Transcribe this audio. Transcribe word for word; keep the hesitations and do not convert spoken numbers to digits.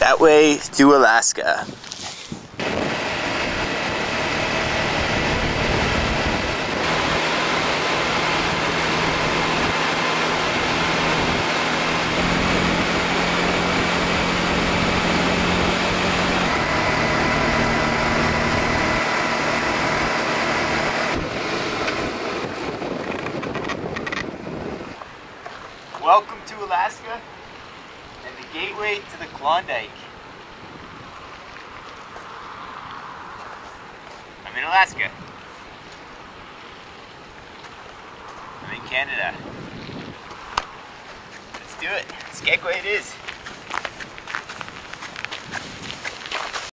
that way to Alaska. Welcome to Alaska and the gateway to the Klondike. I'm in Alaska. I'm in Canada. Let's do it. Let's get where it is.